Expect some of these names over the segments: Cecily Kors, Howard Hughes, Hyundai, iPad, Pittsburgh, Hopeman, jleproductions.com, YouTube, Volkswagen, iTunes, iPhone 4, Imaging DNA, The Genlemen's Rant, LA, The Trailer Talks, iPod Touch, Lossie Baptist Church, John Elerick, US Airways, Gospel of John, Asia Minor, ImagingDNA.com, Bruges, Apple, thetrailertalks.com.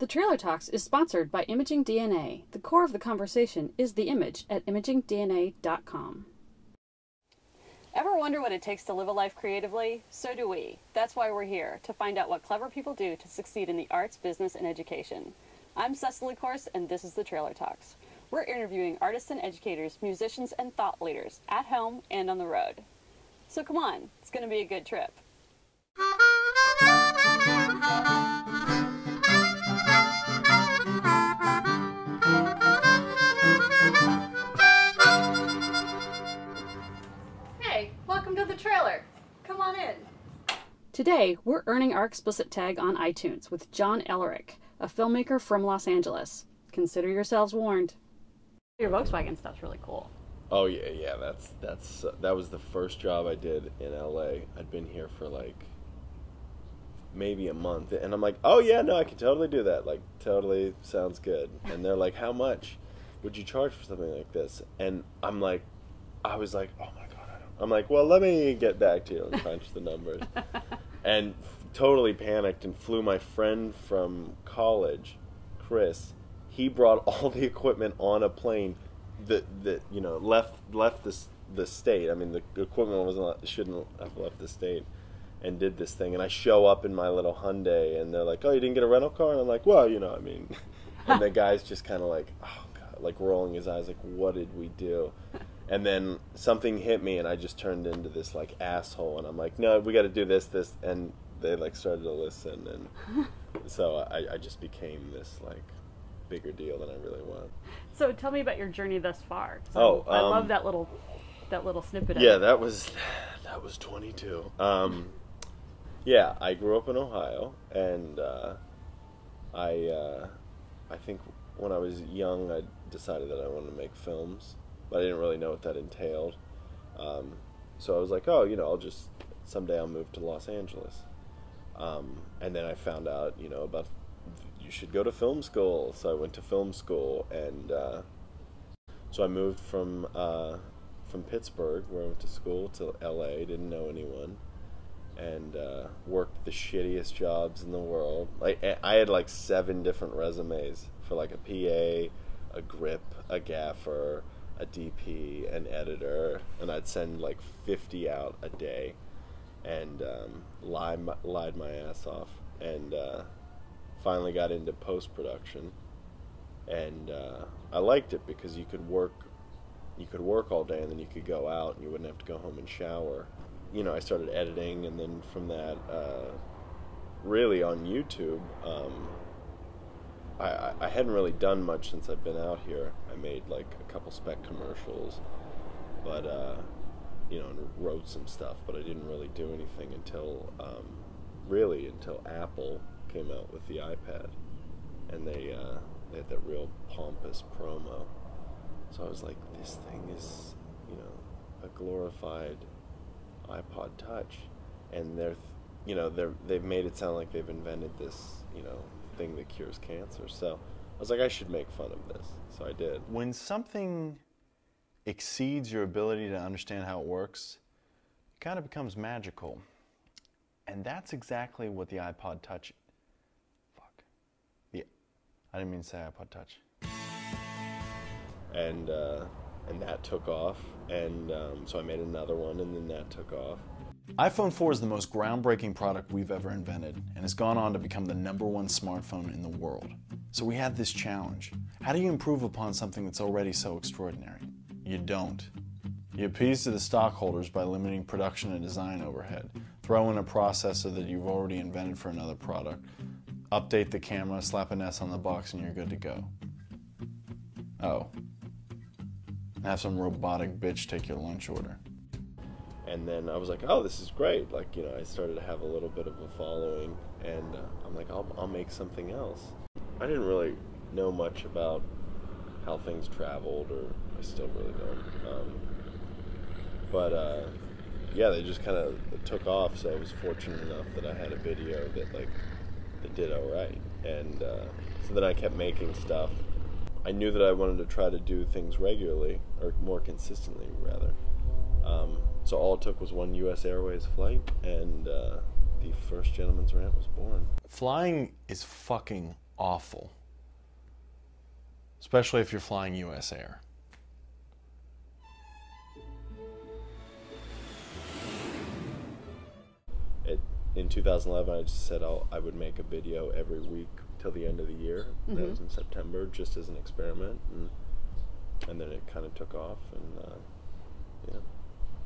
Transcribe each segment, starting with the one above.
The Trailer Talks is sponsored by Imaging DNA. The core of the conversation is the image at ImagingDNA.com. Ever wonder what it takes to live a life creatively? So do we. That's why we're here, to find out what clever people do to succeed in the arts, business, and education. I'm Cecily Kors, and this is The Trailer Talks. We're interviewing artists and educators, musicians, and thought leaders, at home and on the road. So come on, it's going to be a good trip. Trailer. Come on in. Today, we're earning our explicit tag on iTunes with John Elerick, a filmmaker from Los Angeles. Consider yourselves warned. Your Volkswagen stuff's really cool. Oh yeah, that was the first job I did in LA. I'd been here for like maybe a month, and I'm like, "Oh yeah, no, I could totally do that. Like totally sounds good." And they're like, "How much would you charge for something like this?" And I'm like, "Oh my god." I'm like, well, let me get back to you and crunch the numbers. And totally panicked and flew my friend from college, Chris. He brought all the equipment on a plane that you know, left the state. I mean, the equipment shouldn't have left the state, and did this thing. And I show up in my little Hyundai, and they're like, oh, you didn't get a rental car? And I'm like, well, you know, I mean. And the guy's just kind of like, oh, God, like rolling his eyes, like, what did we do? And then something hit me, and I just turned into this, like, asshole. And I'm like, no, we got to do this. And they, like, started to listen. And so I just became this, like, bigger deal than I really was. So tell me about your journey thus far. So I love that little snippet of it. Yeah, that was 22. Yeah, I grew up in Ohio. And I think when I was young, I decided that I wanted to make films. But I didn't really know what that entailed. So I was like, oh, you know, someday I'll move to Los Angeles. And then I found out, you know, about you should go to film school. So I went to film school, and so I moved from Pittsburgh, where I went to school, to LA, didn't know anyone, and worked the shittiest jobs in the world. Like, I had like 7 different resumes for like a PA, a grip, a gaffer, a DP, an editor, and I'd send like 50 out a day, and lied my ass off, and finally got into post-production, and I liked it because you could work all day, and then you could go out, and you wouldn't have to go home and shower. You know, I started editing, and then from that, really on YouTube, I hadn't really done much since I've been out here. I made like a couple spec commercials, but you know, and wrote some stuff. But I didn't really do anything until Apple came out with the iPad, and they had that real pompous promo. So I was like, this thing is, you know, a glorified iPod Touch, and they've made it sound like they've invented this, you know, thing that cures cancer. So I was like, I should make fun of this. So I did. When something exceeds your ability to understand how it works, it kind of becomes magical. And that's exactly what the iPod Touch... Fuck. Yeah. I didn't mean to say iPod Touch. And that took off. And so I made another one, and then that took off. iPhone 4 is the most groundbreaking product we've ever invented, and has gone on to become the #1 smartphone in the world. So we have this challenge. How do you improve upon something that's already so extraordinary? You don't. You appease to the stockholders by limiting production and design overhead. Throw in a processor that you've already invented for another product. Update the camera, slap an S on the box, and you're good to go. Oh. Have some robotic bitch take your lunch order. And then I was like, oh, this is great. Like, you know, I started to have a little bit of a following, and I'm like, I'll make something else. I didn't really know much about how things traveled, or I still really don't. Yeah, they just kind of took off, so I was fortunate enough that I had a video that did all right. And so then I kept making stuff. I knew that I wanted to try to do things regularly, or more consistently, rather. So all it took was one US Airways flight, and the first Gentleman's Rant was born. Flying is fucking awful, especially if you're flying US Air. In 2011, I just said I would make a video every week till the end of the year. Mm-hmm. That was in September, just as an experiment, and then it kind of took off, and yeah.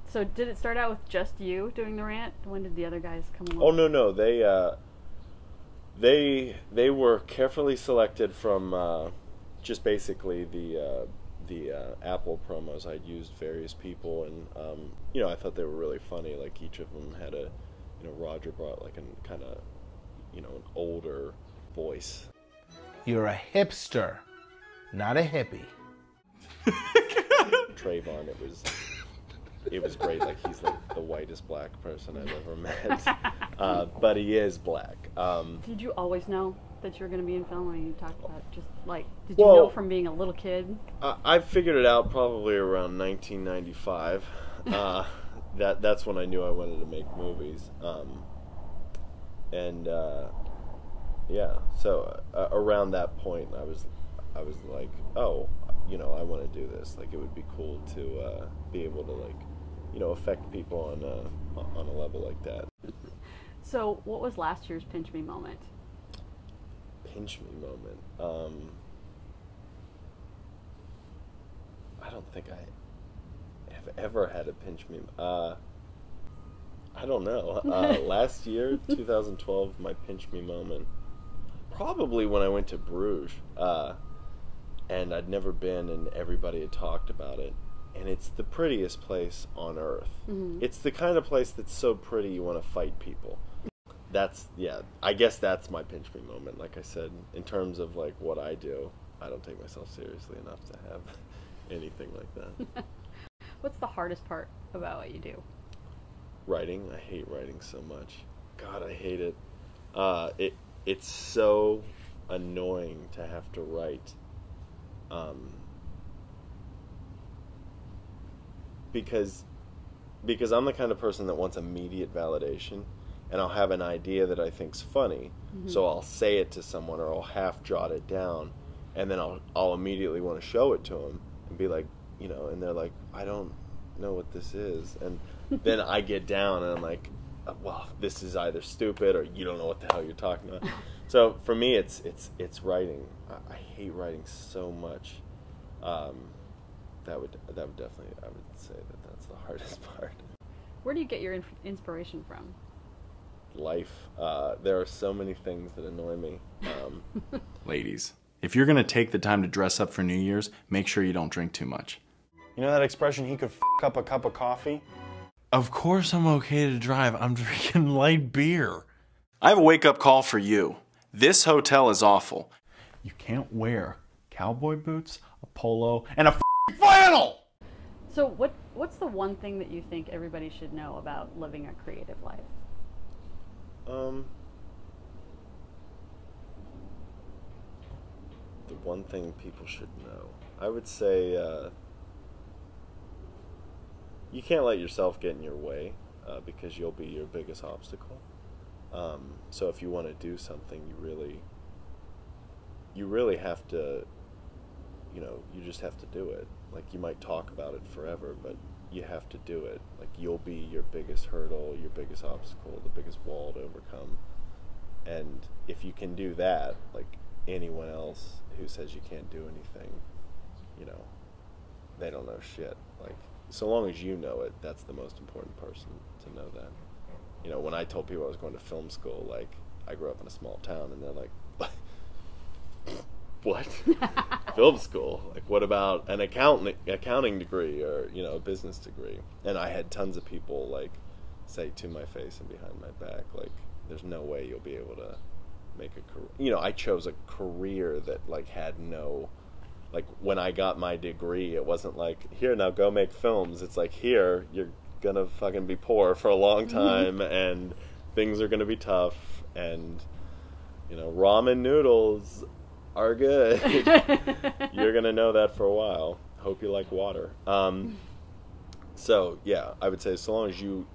So did it start out with just you doing the rant? When did the other guys come along? Oh no, they were carefully selected from just basically the Apple promos. I'd used various people, and you know, I thought they were really funny. Like each of them had a. You know, Roger brought like a kind of, you know, an older voice. You're a hipster, not a hippie. Trayvon, it was great. Like he's like the whitest black person I've ever met, but he is black. Did you always know that you were going to be in film, or you talked about just like did you know from being a little kid? I figured it out probably around 1995. That's when I knew I wanted to make movies, yeah. So around that point, I was like, oh, you know, I want to do this. Like, it would be cool to be able to, like, you know, affect people on a level like that. So, what was last year's pinch me moment? Pinch me moment. I don't think I've ever had a pinch me. I don't know. Last year, 2012, my pinch me moment, probably when I went to Bruges, and I'd never been, and everybody had talked about it, and it's the prettiest place on earth. Mm-hmm. It's the kind of place that's so pretty you want to fight people. That's, yeah, I guess that's my pinch me moment. Like I said, in terms of like what I do, I don't take myself seriously enough to have anything like that. What's the hardest part about what you do? Writing. I hate writing so much. God, I hate it. It's so annoying to have to write. Because I'm the kind of person that wants immediate validation, and I'll have an idea that I think's funny, mm-hmm. so I'll say it to someone, or I'll half jot it down, and then I'll immediately want to show it to them and be like, you know, and they're like, I don't know what this is. And then I get down and I'm like, well, this is either stupid or you don't know what the hell you're talking about. So for me, it's writing. I hate writing so much. That would definitely, I would say that that's the hardest part. Where do you get your inspiration from? Life. There are so many things that annoy me. Ladies, if you're going to take the time to dress up for New Year's, make sure you don't drink too much. You know that expression, he could f*** up a cup of coffee? Of course I'm okay to drive. I'm drinking light beer. I have a wake-up call for you. This hotel is awful. You can't wear cowboy boots, a polo, and a f***ing flannel! So what's the one thing that you think everybody should know about living a creative life? The one thing people should know. I would say... you can't let yourself get in your way because you'll be your biggest obstacle. So if you want to do something, you really have to, you know, you just have to do it. Like, you might talk about it forever, but you have to do it. Like, you'll be your biggest hurdle, your biggest obstacle, the biggest wall to overcome. And if you can do that, like anyone else who says you can't do anything, you know, they don't know shit. Like, so long as you know it, that's the most important person to know that. You know, when I told people I was going to film school, like, I grew up in a small town, and they're like, what? Film school? Like, what about an accounting degree or, you know, a business degree? And I had tons of people, like, say to my face and behind my back, like, there's no way you'll be able to make a career. You know, I chose a career that, like, had no... Like, when I got my degree, it wasn't like, here, now go make films. It's like, here, you're going to fucking be poor for a long time, and things are going to be tough, and, you know, ramen noodles are good. You're going to know that for a while. Hope you like water. So, yeah, I would say so long as you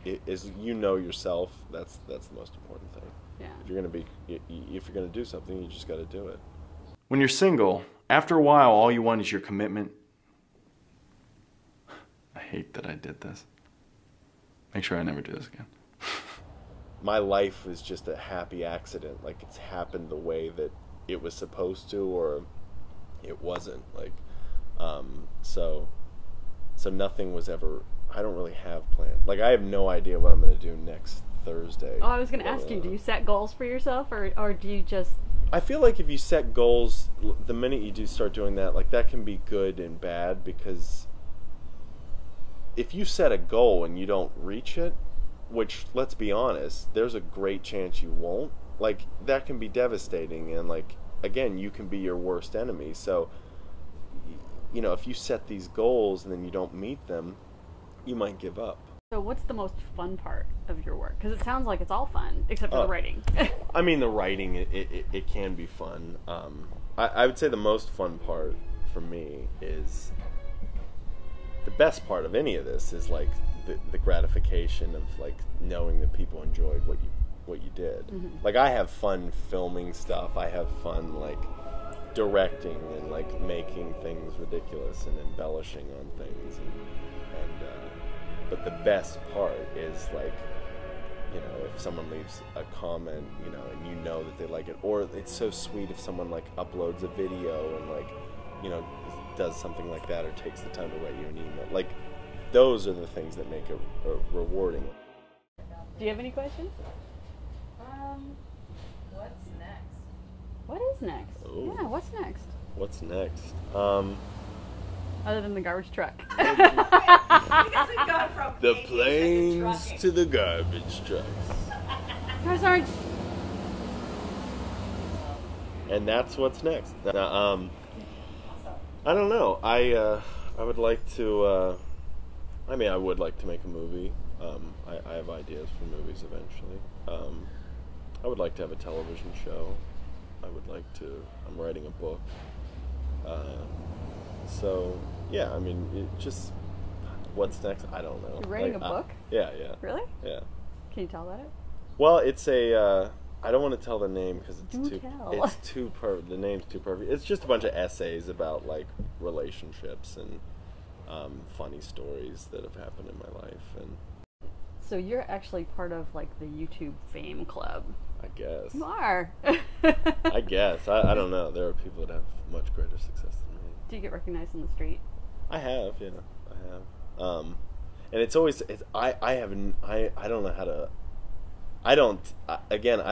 know yourself, that's the most important thing. Yeah. If you're going to do something, you just got to do it. When you're single, after a while, all you want is your commitment. I hate that I did this. Make sure I never do this again. My life was just a happy accident. Like, it's happened the way that it was supposed to, or it wasn't. Like, so nothing was ever, I don't really have planned. Like, I have no idea what I'm going to do next Thursday. Oh, I was going to ask you, do you set goals for yourself, or do you just... I feel like if you set goals, the minute you do start doing that, like, that can be good and bad, because if you set a goal and you don't reach it, which, let's be honest, there's a great chance you won't, like, that can be devastating, and, like, again, you can be your worst enemy. So, you know, if you set these goals and then you don't meet them, you might give up. So what's the most fun part of your work? Because it sounds like it's all fun, except for the writing. I mean, the writing, it can be fun. I would say the most fun part for me is, the best part of any of this is, like, the gratification of, like, knowing that people enjoyed what you did. Mm-hmm. Like, I have fun filming stuff. I have fun, like, directing and, like, making things ridiculous and embellishing on things. But the best part is, like, you know, if someone leaves a comment, you know, and you know that they like it, or it's so sweet if someone, like, uploads a video and, like, you know, does something like that, or takes the time to write you an email. Like, those are the things that make it rewarding. Do you have any questions? What's next? What is next? Ooh. Yeah, what's next? What's next? Other than the garbage truck. Because we've gone from the planes to the garbage trucks. Guys aren't. And that's what's next. I don't know. I would like to. I mean, I would like to make a movie. I have ideas for movies eventually. I would like to have a television show. I would like to. I'm writing a book. So, yeah, I mean, it just, what's next? I don't know. You're writing, like, a book? Yeah. Really? Yeah. Can you tell about it? Well, it's a, I don't want to tell the name because the name's too perfect. It's just a bunch of essays about, like, relationships and funny stories that have happened in my life. And so you're actually part of, like, the YouTube fame club. I guess. You are. I guess. I don't know. There are people that have much greater success than me. Do you get recognized on the street? I have, yeah, I have. And it's always, I don't know how to, I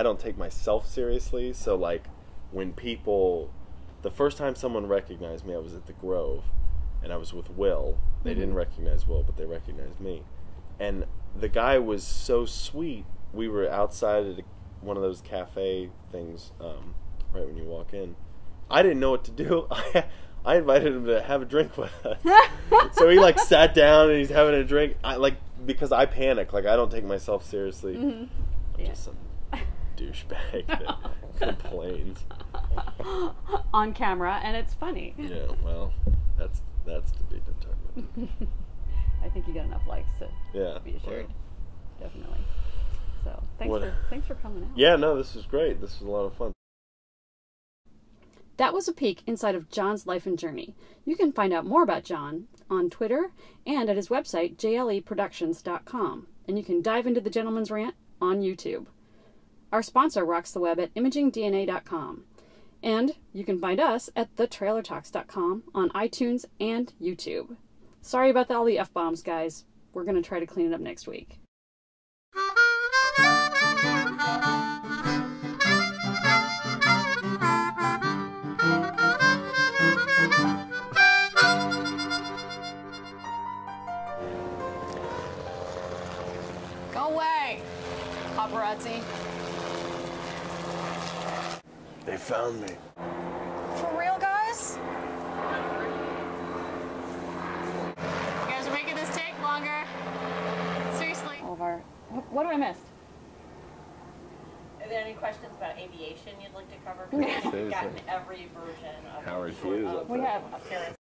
don't take myself seriously. So, like, when people, the first time someone recognized me, I was at the Grove, and I was with Will. They mm-hmm. didn't recognize Will, but they recognized me. And the guy was so sweet. We were outside at one of those cafe things, right when you walk in. I didn't know what to do. I invited him to have a drink with us. So he, like, sat down and he's having a drink. Because I panic. Like, I don't take myself seriously. Mm-hmm. I'm just some douchebag that complains. On camera, and it's funny. Yeah, well, that's to be determined. I think you got enough likes to be assured. Yeah. Definitely. So, thanks for coming out. Yeah, no, this was great. This was a lot of fun. That was a peek inside of John's life and journey. You can find out more about John on Twitter and at his website, jleproductions.com. And you can dive into the gentleman's rant on YouTube. Our sponsor rocks the web at ImagingDNA.com. And you can find us at thetrailertalks.com on iTunes and YouTube. Sorry about all the F-bombs, guys. We're going to try to clean it up next week. They found me. For real, guys? You guys are making this take longer. Seriously. Over. What do I miss? Are there any questions about aviation you'd like to cover? We've gotten every version of Howard Hughes. We have.